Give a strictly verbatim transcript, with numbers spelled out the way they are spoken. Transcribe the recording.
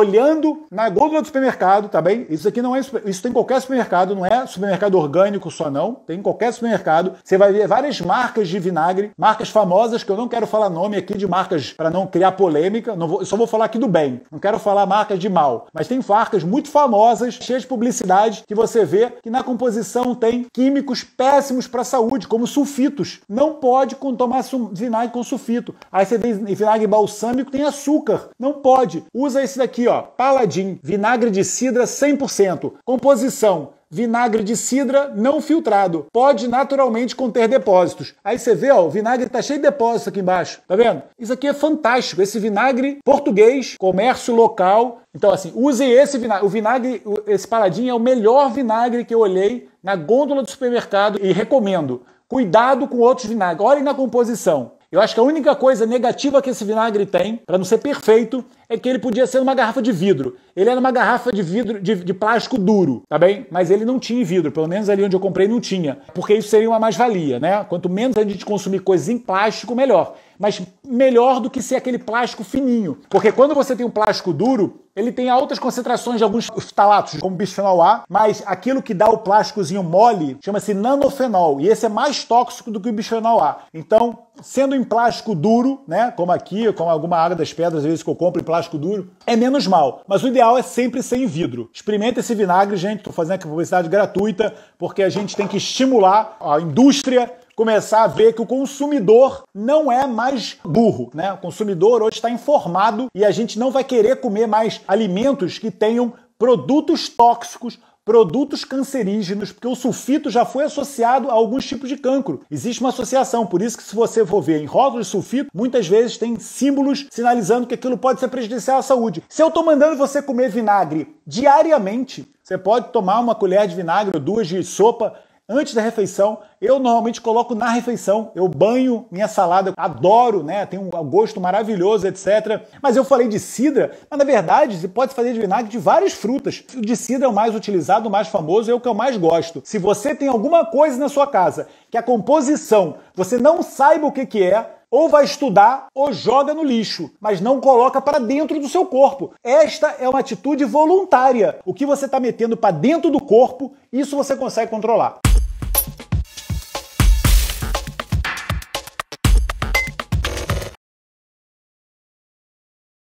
olhando na gôndola do supermercado, tá bem? Isso aqui não é, isso tem em qualquer supermercado, não é supermercado orgânico só não, tem em qualquer supermercado. Você vai ver várias marcas de vinagre, marcas famosas, que eu não quero falar nome aqui de marcas para não criar polêmica, não vou, eu só vou falar aqui do bem, não quero falar marcas de mal, mas tem marcas muito famosas, cheias de publicidade, que você vê que na composição tem químicos péssimos para a saúde, como sulfitos. Não pode tomar vinagre com sulfito. Aí você tem vinagre balsâmico, tem açúcar, não pode. Usa esse daqui, ó, Paladin, vinagre de cidra cem por cento, composição vinagre de cidra não filtrado, pode naturalmente conter depósitos. Aí você vê, ó, o vinagre tá cheio de depósitos aqui embaixo, tá vendo? Isso aqui é fantástico, esse vinagre português, comércio local. Então assim, use esse vinagre, o vinagre, esse Paladin é o melhor vinagre que eu olhei na gôndola do supermercado e recomendo. Cuidado com outros vinagres, olhem na composição. Eu acho que a única coisa negativa que esse vinagre tem, para não ser perfeito, é que ele podia ser numa garrafa de vidro. Ele era uma garrafa de vidro, de, de plástico duro, tá bem? Mas ele não tinha em vidro, pelo menos ali onde eu comprei não tinha. Porque isso seria uma mais-valia, né? Quanto menos a gente consumir coisas em plástico, melhor. Mas melhor do que ser aquele plástico fininho. Porque quando você tem um plástico duro, ele tem altas concentrações de alguns ftalatos, como bisfenol A, mas aquilo que dá o plásticozinho mole chama-se nanofenol, e esse é mais tóxico do que o bisfenol A. Então, sendo em plástico duro, né, como aqui, como alguma área das pedras, às vezes que eu compro em plástico duro, é menos mal. Mas o ideal é sempre ser em vidro. Experimenta esse vinagre, gente, estou fazendo aqui publicidade gratuita, porque a gente tem que estimular a indústria começar a ver que o consumidor não é mais burro, né? O consumidor hoje está informado e a gente não vai querer comer mais alimentos que tenham produtos tóxicos, produtos cancerígenos, porque o sulfito já foi associado a alguns tipos de cancro. Existe uma associação, por isso que se você for ver em rótulos de sulfito, muitas vezes tem símbolos sinalizando que aquilo pode ser prejudicial à saúde. Se eu estou mandando você comer vinagre diariamente, você pode tomar uma colher de vinagre ou duas de sopa antes da refeição. Eu normalmente coloco na refeição, eu banho minha salada, adoro, né? Tem um gosto maravilhoso, etcétera. Mas eu falei de cidra, mas na verdade você pode fazer de vinagre de várias frutas. O de cidra é o mais utilizado, o mais famoso, é o que eu mais gosto. Se você tem alguma coisa na sua casa que a composição você não saiba o que que é, ou vai estudar ou joga no lixo, mas não coloca para dentro do seu corpo. Esta é uma atitude voluntária. O que você está metendo para dentro do corpo, isso você consegue controlar.